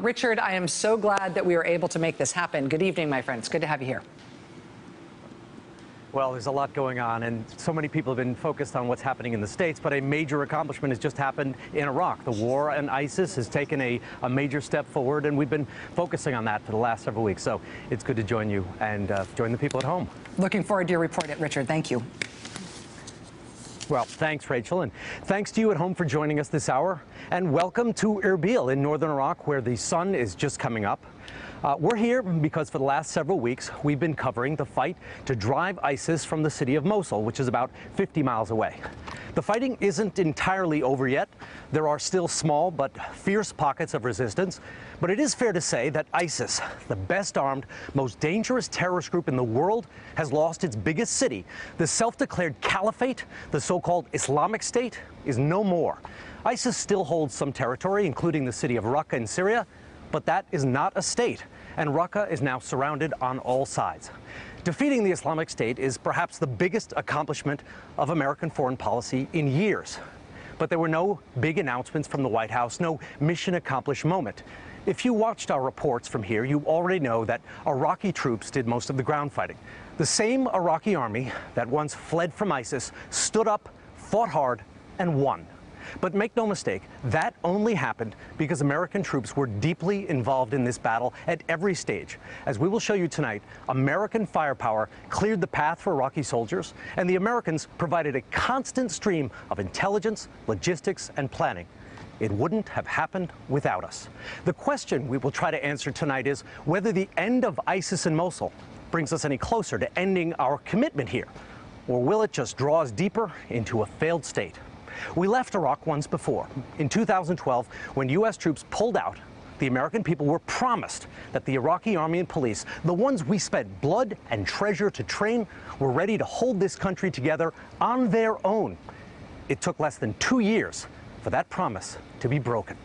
Richard, I am so glad that we were able to make this happen. Good evening, my friends. Good to have you here. Well, there's a lot going on, and so many people have been focused on what's happening in the States, but a major accomplishment has just happened in Iraq. The war on ISIS has taken a major step forward, and we've been focusing on that for the last several weeks. So it's good to join you and join the people at home. Looking forward to your report, Richard. Thank you. Well, thanks, Rachel, and thanks to you at home for joining us this hour. And welcome to Erbil in northern Iraq, where the sun is just coming up. We're here because for the last several weeks, we've been covering the fight to drive ISIS from the city of Mosul, which is about 50 miles away. The fighting isn't entirely over yet. There are still small but fierce pockets of resistance. But it is fair to say that ISIS, the best armed, most dangerous terrorist group in the world, has lost its biggest city. The self-declared caliphate, the so-called Islamic State, is no more. ISIS still holds some territory, including the city of Raqqa in Syria, but that is not a state, and Raqqa is now surrounded on all sides. Defeating the Islamic State is perhaps the biggest accomplishment of American foreign policy in years. But there were no big announcements from the White House, no mission accomplished moment. If you watched our reports from here, you already know that Iraqi troops did most of the ground fighting. The same Iraqi army that once fled from ISIS stood up, fought hard, and won. But make no mistake, that only happened because American troops were deeply involved in this battle at every stage. As we will show you tonight, American firepower cleared the path for Iraqi soldiers, and the Americans provided a constant stream of intelligence, logistics, and planning. It wouldn't have happened without us. The question we will try to answer tonight is whether the end of ISIS in Mosul brings us any closer to ending our commitment here, or will it just draw us deeper into a failed state? We left Iraq once before. In 2012, when U.S. troops pulled out, the American people were promised that the Iraqi army and police, the ones we spent blood and treasure to train, were ready to hold this country together on their own. It took less than 2 years for that promise to be broken.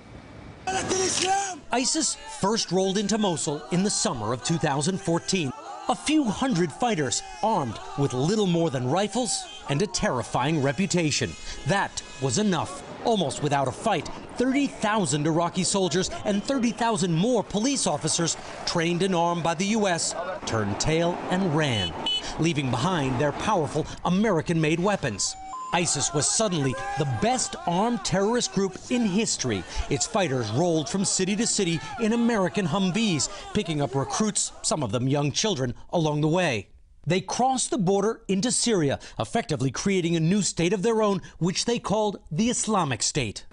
ISIS first rolled into Mosul in the summer of 2014. A few hundred fighters armed with little more than rifles and a terrifying reputation. That was enough. Almost without a fight, 30,000 Iraqi soldiers and 30,000 more police officers, trained and armed by the U.S., turned tail and ran, leaving behind their powerful American-made weapons. ISIS was suddenly the best armed terrorist group in history. Its fighters rolled from city to city in American Humvees, picking up recruits, some of them young children, along the way. They crossed the border into Syria, effectively creating a new state of their own, which they called the Islamic State.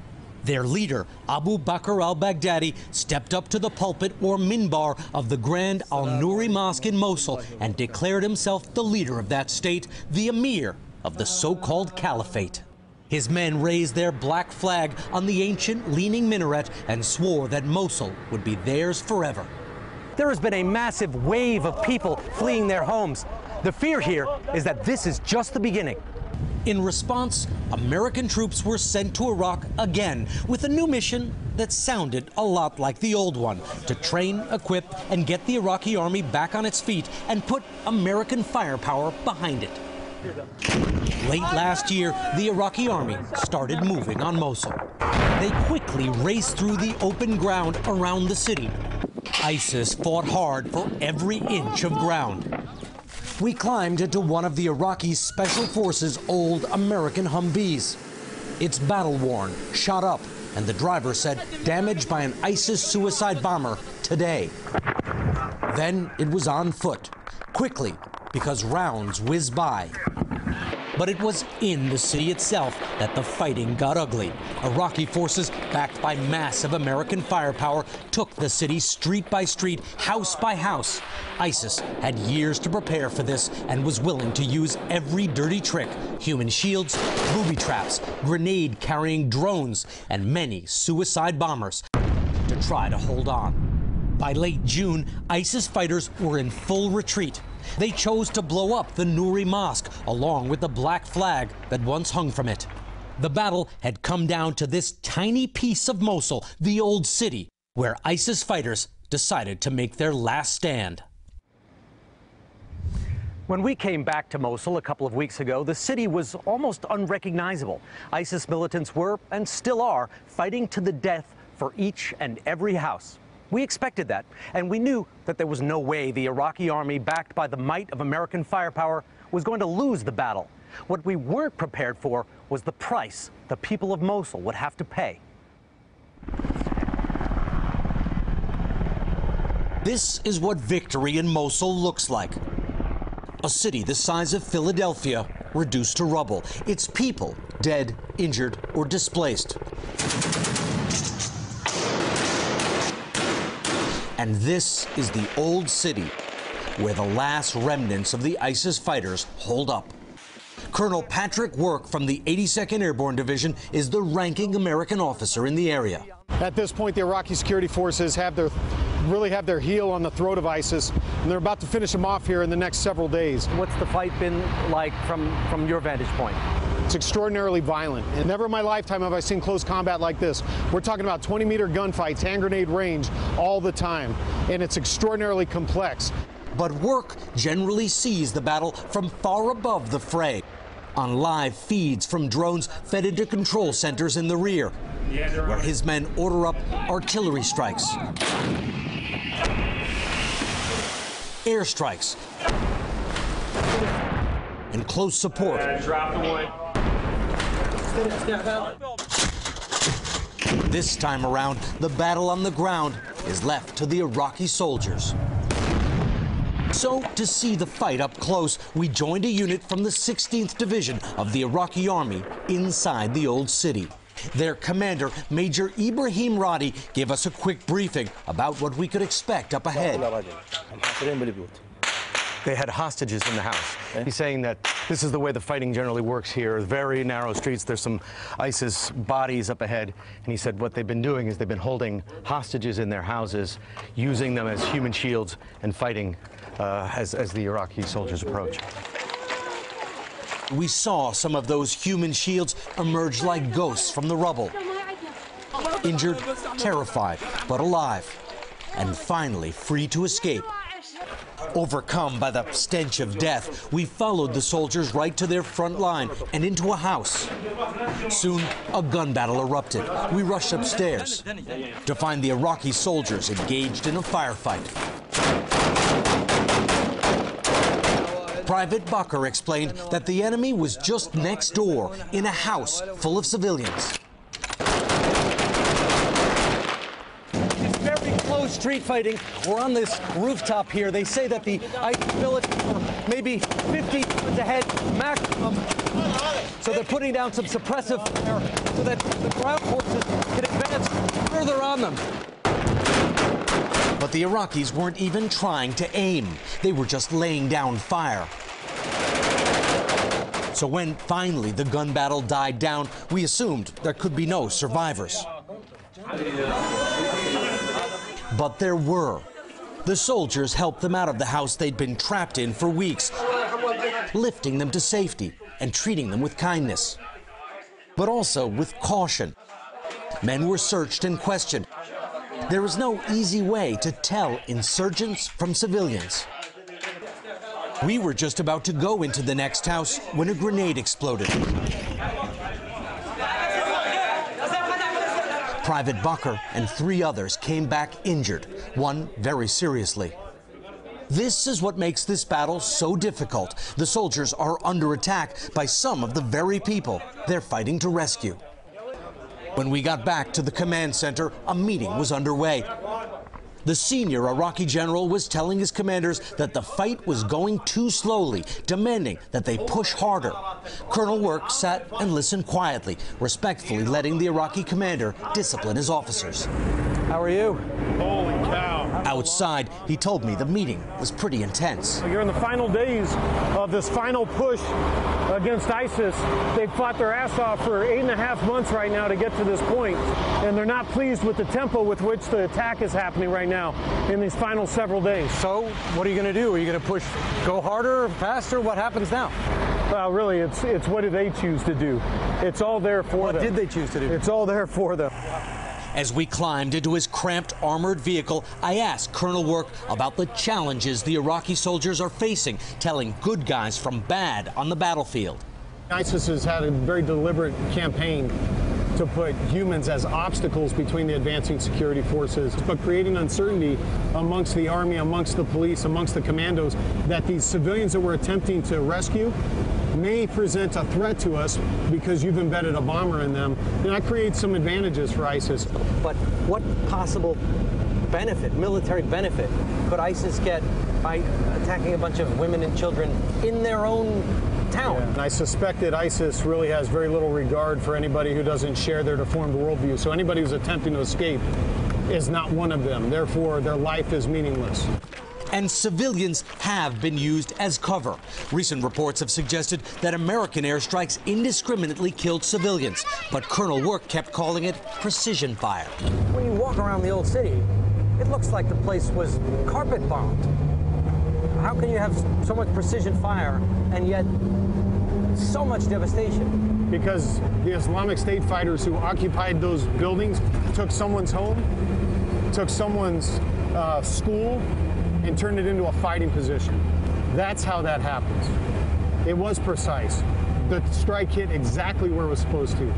Their leader, Abu Bakr al-Baghdadi, stepped up to the pulpit or minbar of the grand Al-Nuri Mosque in Mosul and declared himself the leader of that state, the Emir of the so-called caliphate. His men raised their black flag on the ancient leaning minaret and swore that Mosul would be theirs forever. There has been a massive wave of people fleeing their homes. The fear here is that this is just the beginning. In response, American troops were sent to Iraq again with a new mission that sounded a lot like the old one, to train, equip, and get the Iraqi army back on its feet and put American firepower behind it. Late last year, the Iraqi army started moving on Mosul. They quickly raced through the open ground around the city. ISIS fought hard for every inch of ground. We climbed into one of the Iraqi Special Forces' old American Humvees. It's battle-worn, shot up, and the driver said damaged by an ISIS suicide bomber today. Then it was on foot, quickly, because rounds whiz by. But it was in the city itself that the fighting got ugly. Iraqi forces, backed by massive American firepower, took the city street by street, house by house. ISIS had years to prepare for this and was willing to use every dirty trick: human shields, booby traps, grenade-carrying drones, and many suicide bombers to try to hold on. By late June, ISIS fighters were in full retreat. They chose to blow up the Nuri Mosque, along with the black flag that once hung from it. The battle had come down to this tiny piece of Mosul, the old city, where ISIS fighters decided to make their last stand. When we came back to Mosul a couple of weeks ago, the city was almost unrecognizable. ISIS militants were, and still are, fighting to the death for each and every house. We expected that, and we knew that there was no way the Iraqi army, backed by the might of American firepower, was going to lose the battle. What we weren't prepared for was the price the people of Mosul would have to pay. This is what victory in Mosul looks like. A city the size of Philadelphia reduced to rubble. Its people dead, injured, or displaced. And this is the old city where the last remnants of the ISIS fighters hold up. Colonel Patrick Work from the 82nd Airborne Division is the ranking American officer in the area. At this point, the Iraqi security forces really have their heel on the throat of ISIS, and they're about to finish them off here in the next several days. What's the fight been like from your vantage point? It's extraordinarily violent. And never in my lifetime have I seen close combat like this. We're talking about 20-meter gunfights, hand grenade range, all the time, and it's extraordinarily complex. But Work generally sees the battle from far above the fray, on live feeds from drones fed into control centers in the rear, where his men order up artillery strikes, airstrikes, and close support. This time around, the battle on the ground is left to the Iraqi soldiers. So, to see the fight up close, we joined a unit from the 16th Division of the Iraqi Army inside the old city. Their commander, Major Ibrahim Rady, gave us a quick briefing about what we could expect up ahead. They had hostages in the house. He's saying that this is the way the fighting generally works here, very narrow streets. There's some ISIS bodies up ahead. And he said what they've been doing is they've been holding hostages in their houses, using them as human shields and fighting as the Iraqi soldiers approach. We saw some of those human shields emerge like ghosts from the rubble. Injured, terrified, but alive, and finally free to escape. Overcome by the stench of death, we followed the soldiers right to their front line and into a house. Soon, a gun battle erupted. We rushed upstairs to find the Iraqi soldiers engaged in a firefight. Private Bakr explained that the enemy was just next door in a house full of civilians. Street fighting. We're on this rooftop here. They say that the ISIS militants are maybe 50 yards ahead maximum. So they're putting down some suppressive fire so that the ground forces can advance further on them. But the Iraqis weren't even trying to aim. They were just laying down fire. So when finally the gun battle died down, we assumed there could be no survivors. But there were. The soldiers helped them out of the house they'd been trapped in for weeks, lifting them to safety and treating them with kindness, but also with caution. Men were searched and questioned. There is no easy way to tell insurgents from civilians. We were just about to go into the next house when a grenade exploded. Private Bakr and three others came back injured, one very seriously. This is what makes this battle so difficult. The soldiers are under attack by some of the very people they're fighting to rescue. When we got back to the command center, a meeting was underway. The senior Iraqi general was telling his commanders that the fight was going too slowly, demanding that they push harder. Colonel Work sat and listened quietly, respectfully letting the Iraqi commander discipline his officers. How are you? Holy cow. Outside, he told me the meeting was pretty intense. You're in the final days of this final push against ISIS. They've fought their ass off for 8.5 months right now to get to this point, and they're not pleased with the tempo with which the attack is happening right now in these final several days. So what are you going to do? Are you going to push, go harder, faster? What happens now? Well, really, it's what do they choose to do? It's all there for them. What did they choose to do? It's all there for them. As we climbed into his cramped armored vehicle, I asked Colonel Work about the challenges the Iraqi soldiers are facing, telling good guys from bad on the battlefield. ISIS has had a very deliberate campaign to put humans as obstacles between the advancing security forces, but creating uncertainty amongst the army, amongst the police, amongst the commandos, that these civilians that we're attempting to rescue may present a threat to us because you've embedded a bomber in them. And that creates some advantages for ISIS. But what possible benefit, military benefit, could ISIS get by attacking a bunch of women and children in their own town? Yeah. And I suspect that ISIS really has very little regard for anybody who doesn't share their deformed worldview. So anybody who's attempting to escape is not one of them. Therefore, their life is meaningless. And civilians have been used as cover. Recent reports have suggested that American airstrikes indiscriminately killed civilians, but Colonel Work kept calling it precision fire. When you walk around the old city, it looks like the place was carpet bombed. How can you have so much precision fire and yet so much devastation? Because the Islamic State fighters who occupied those buildings took someone's home, took someone's school, and turned it into a fighting position. That's how that happens. It was precise. The strike hit exactly where it was supposed to.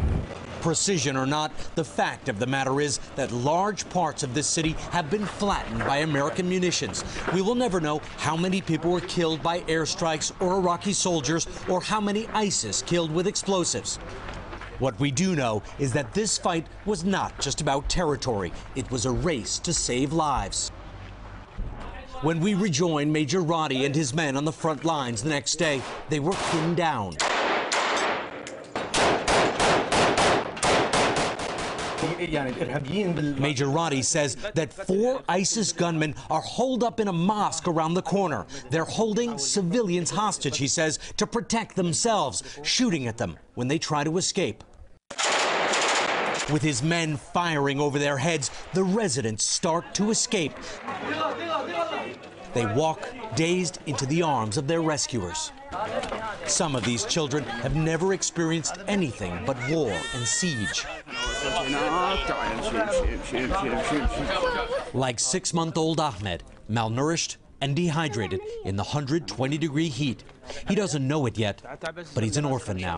Precision or not, the fact of the matter is that large parts of this city have been flattened by American munitions. We will never know how many people were killed by airstrikes or Iraqi soldiers, or how many ISIS killed with explosives. What we do know is that this fight was not just about territory. It was a race to save lives. When we rejoined Major Rady and his men on the front lines the next day, they were pinned down. Major Rady says that 4 ISIS gunmen are holed up in a mosque around the corner. They're holding civilians hostage, he says, to protect themselves, shooting at them when they try to escape. With his men firing over their heads, the residents start to escape. They walk, dazed, into the arms of their rescuers. Some of these children have never experienced anything but war and siege. Like 6-month-old Ahmed, malnourished and dehydrated in the 120-degree heat. He doesn't know it yet, but he's an orphan now.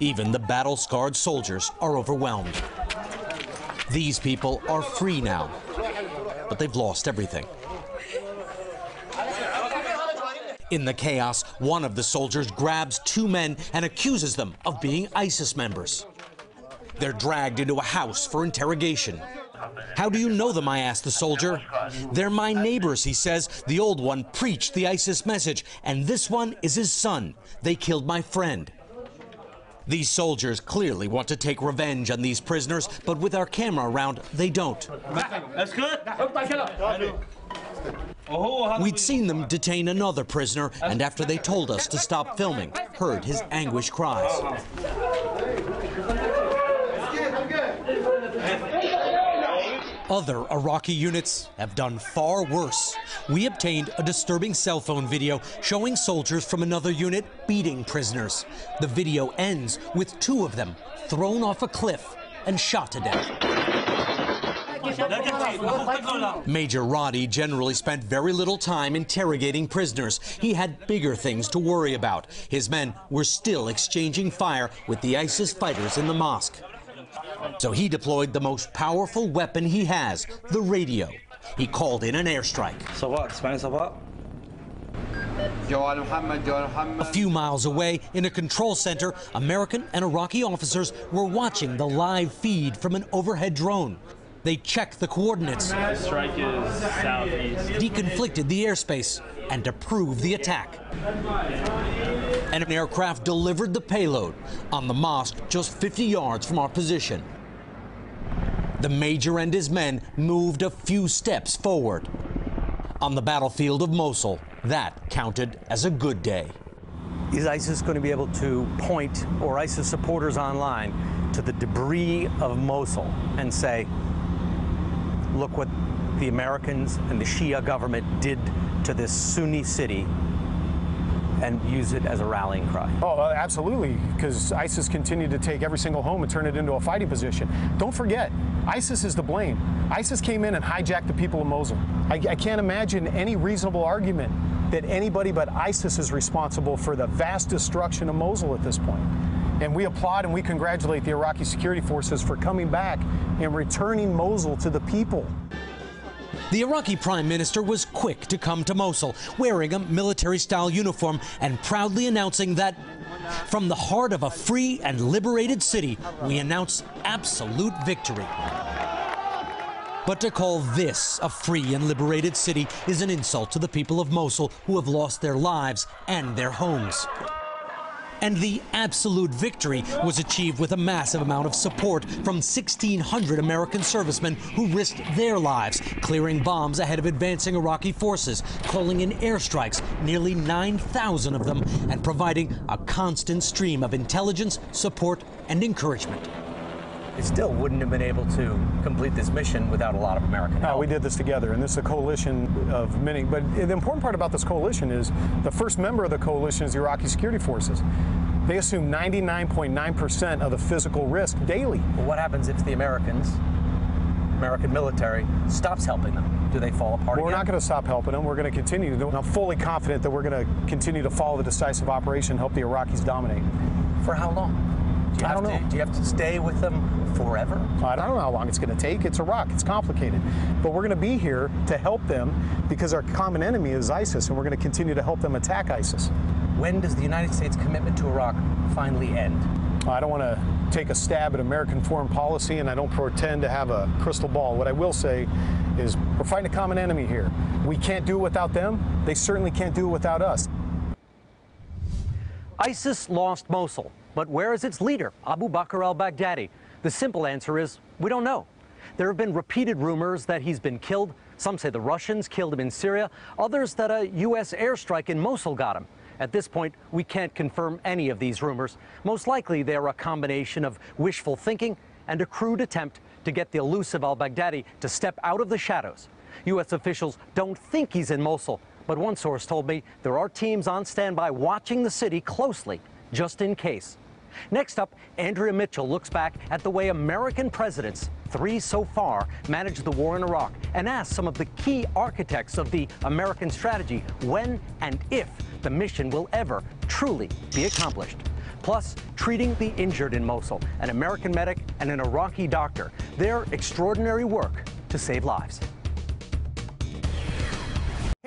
Even the battle-scarred soldiers are overwhelmed. These people are free now, but they've lost everything. In the chaos, one of the soldiers grabs 2 men and accuses them of being ISIS members. They're dragged into a house for interrogation. "How do you know them?" I asked the soldier. "They're my neighbors," he says. "The old one preached the ISIS message, and this one is his son. They killed my friend." These soldiers clearly want to take revenge on these prisoners, but with our camera around, they don't. We'd seen them detain another prisoner, and after they told us to stop filming, heard his anguished cries. Other Iraqi units have done far worse. We obtained a disturbing cell phone video showing soldiers from another unit beating prisoners. The video ends with 2 of them thrown off a cliff and shot to death. Major Rady generally spent very little time interrogating prisoners. He had bigger things to worry about. His men were still exchanging fire with the ISIS fighters in the mosque. So he deployed the most powerful weapon he has, the radio. He called in an airstrike. A few miles away, in a control center, American and Iraqi officers were watching the live feed from an overhead drone. They checked the coordinates, deconflicted the airspace, and approved the attack. And an aircraft delivered the payload on the mosque just 50 yards from our position. The major and his men moved a few steps forward. On the battlefield of Mosul, that counted as a good day. Is ISIS going to be able to point, or ISIS supporters online, to the debris of Mosul and say, look what the Americans and the Shia government did to this Sunni city, and use it as a rallying cry? Oh, absolutely, because ISIS continued to take every single home and turn it into a fighting position. Don't forget, ISIS is to blame. ISIS came in and hijacked the people of Mosul. I can't imagine any reasonable argument that anybody but ISIS is responsible for the vast destruction of Mosul at this point. And we applaud and we congratulate the Iraqi security forces for coming back and returning Mosul to the people. The Iraqi prime minister was quick to come to Mosul, wearing a military-style uniform and proudly announcing that from the heart of a free and liberated city, we announce absolute victory. But to call this a free and liberated city is an insult to the people of Mosul, who have lost their lives and their homes. And the absolute victory was achieved with a massive amount of support from 1,600 American servicemen who risked their lives, clearing bombs ahead of advancing Iraqi forces, calling in airstrikes, nearly 9,000 of them, and providing a constant stream of intelligence, support, and encouragement. It still wouldn't have been able to complete this mission without a lot of American help. We did this together, and this is a coalition of many. But the important part about this coalition is the first member of the coalition is the Iraqi security forces. They assume 99.9% of the physical risk daily. Well, what happens if the American military stops helping them? Do they fall apart again? We're not going to stop helping them. We're going to continue to do it. I'm fully confident that we're going to continue to follow the decisive operation, help the Iraqis dominate. For how long? I don't know. Do you have to stay with them forever? I don't know how long it's going to take. It's Iraq. It's complicated. But we're going to be here to help them because our common enemy is ISIS, and we're going to continue to help them attack ISIS. When does the United States commitment to Iraq finally end? I don't want to take a stab at American foreign policy, and I don't pretend to have a crystal ball. What I will say is we're fighting a common enemy here. We can't do it without them. They certainly can't do it without us. ISIS lost Mosul. But where is its leader, Abu Bakr al-Baghdadi? The simple answer is, we don't know. There have been repeated rumors that he's been killed. Some say the Russians killed him in Syria. Others that a U.S. airstrike in Mosul got him. At this point, we can't confirm any of these rumors. Most likely, they're a combination of wishful thinking and a crude attempt to get the elusive al-Baghdadi to step out of the shadows. U.S. officials don't think he's in Mosul. But one source told me there are teams on standby watching the city closely, just in case. Next up, Andrea Mitchell looks back at the way American presidents, three so far, managed the war in Iraq and asks some of the key architects of the American strategy when and if the mission will ever truly be accomplished. Plus, treating the injured in Mosul, an American medic and an Iraqi doctor, their extraordinary work to save lives.